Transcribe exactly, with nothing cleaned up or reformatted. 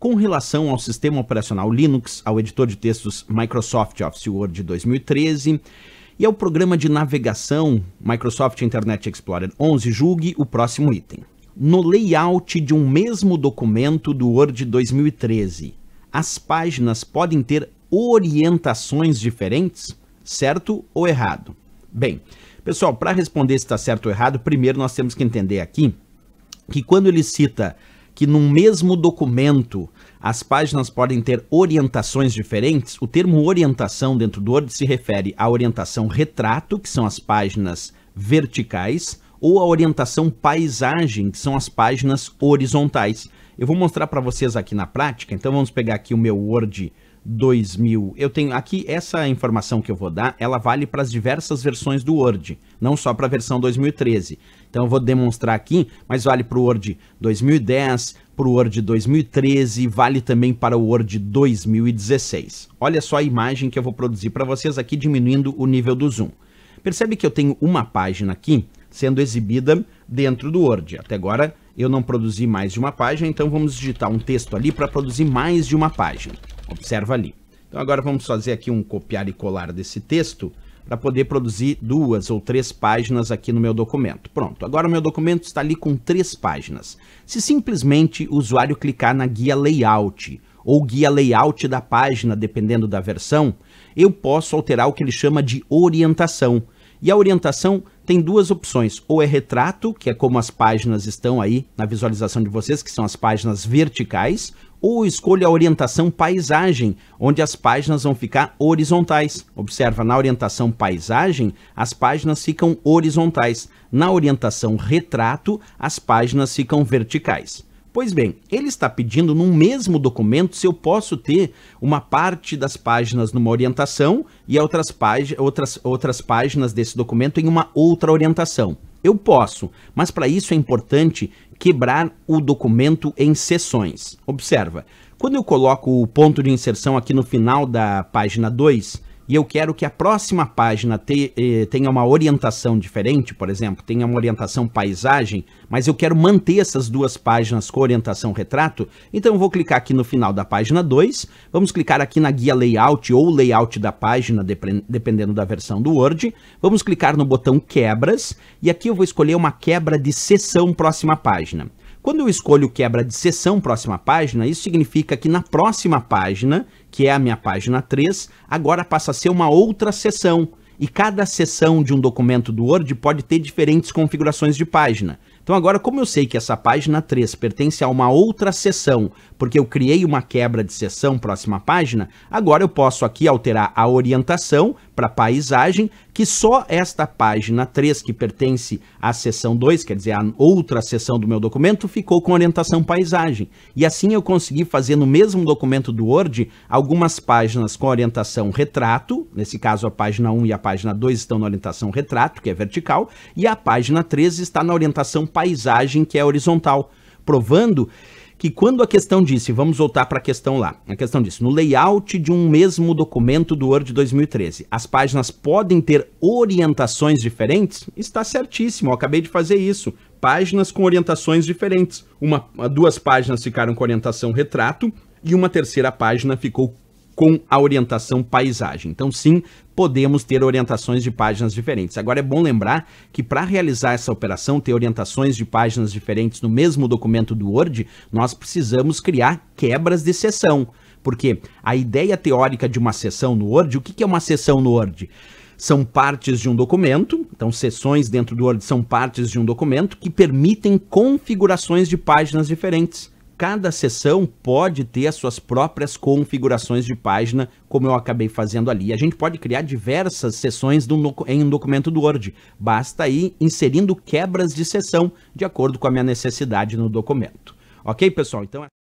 com relação ao sistema operacional Linux, ao editor de textos Microsoft Office Word dois mil e treze e ao programa de navegação Microsoft Internet Explorer onze, julgue o próximo item. No layout de um mesmo documento do Word dois mil e treze, as páginas podem ter orientações diferentes? Certo ou errado? Bem, pessoal, para responder se está certo ou errado, primeiro nós temos que entender aqui que quando ele cita que num mesmo documento as páginas podem ter orientações diferentes, o termo orientação dentro do Word se refere à orientação retrato, que são as páginas verticais, ou a orientação paisagem, que são as páginas horizontais. Eu vou mostrar para vocês aqui na prática, então vamos pegar aqui o meu Word dois mil. Eu tenho aqui essa informação que eu vou dar, ela vale para as diversas versões do Word, não só para a versão dois mil e treze. Então eu vou demonstrar aqui, mas vale para o Word dois mil e dez, para o Word dois mil e treze, vale também para o Word dois mil e dezesseis. Olha só a imagem que eu vou produzir para vocês aqui, diminuindo o nível do zoom. Percebe que eu tenho uma página aqui sendo exibida dentro do Word. Até agora eu não produzi mais de uma página, então vamos digitar um texto ali para produzir mais de uma página. Observa ali. Então agora vamos fazer aqui um copiar e colar desse texto para poder produzir duas ou três páginas aqui no meu documento. Pronto, agora o meu documento está ali com três páginas. Se simplesmente o usuário clicar na guia layout ou guia layout da página, dependendo da versão, eu posso alterar o que ele chama de orientação. E a orientação tem duas opções, ou é retrato, que é como as páginas estão aí na visualização de vocês, que são as páginas verticais, ou escolha a orientação paisagem, onde as páginas vão ficar horizontais. Observa, na orientação paisagem, as páginas ficam horizontais. Na orientação retrato, as páginas ficam verticais. Pois bem, ele está pedindo no mesmo documento se eu posso ter uma parte das páginas numa orientação e outras, pág outras, outras páginas desse documento em uma outra orientação. Eu posso, mas para isso é importante quebrar o documento em seções. Observa, quando eu coloco o ponto de inserção aqui no final da página dois, e eu quero que a próxima página te, eh, tenha uma orientação diferente, por exemplo, tenha uma orientação paisagem, mas eu quero manter essas duas páginas com orientação retrato, então eu vou clicar aqui no final da página dois, vamos clicar aqui na guia layout ou layout da página, dependendo da versão do Word, vamos clicar no botão quebras, e aqui eu vou escolher uma quebra de seção próxima página. Quando eu escolho quebra de seção próxima página, isso significa que na próxima página, que é a minha página três, agora passa a ser uma outra seção. E cada seção de um documento do Word pode ter diferentes configurações de página. Então agora, como eu sei que essa página três pertence a uma outra seção, porque eu criei uma quebra de seção próxima página, agora eu posso aqui alterar a orientação para paisagem, que só esta página três, que pertence à seção dois, quer dizer, a outra seção do meu documento, ficou com orientação paisagem. E assim eu consegui fazer no mesmo documento do Word algumas páginas com orientação retrato, nesse caso a página um e a página dois estão na orientação retrato, que é vertical, e a página treze está na orientação paisagem, que é horizontal, provando que quando a questão disse, vamos voltar para a questão lá, a questão disse, no layout de um mesmo documento do Word dois mil e treze, as páginas podem ter orientações diferentes? Está certíssimo, eu acabei de fazer isso, páginas com orientações diferentes, uma, duas páginas ficaram com orientação retrato e uma terceira página ficou com a orientação paisagem. Então sim, podemos ter orientações de páginas diferentes. Agora é bom lembrar que para realizar essa operação, ter orientações de páginas diferentes no mesmo documento do Word, nós precisamos criar quebras de seção, porque a ideia teórica de uma seção no Word, o que é uma seção no Word? São partes de um documento, então seções dentro do Word são partes de um documento que permitem configurações de páginas diferentes. Cada seção pode ter as suas próprias configurações de página, como eu acabei fazendo ali. A gente pode criar diversas seções em um documento do Word. Basta ir inserindo quebras de seção de acordo com a minha necessidade no documento. Ok, pessoal? Então é...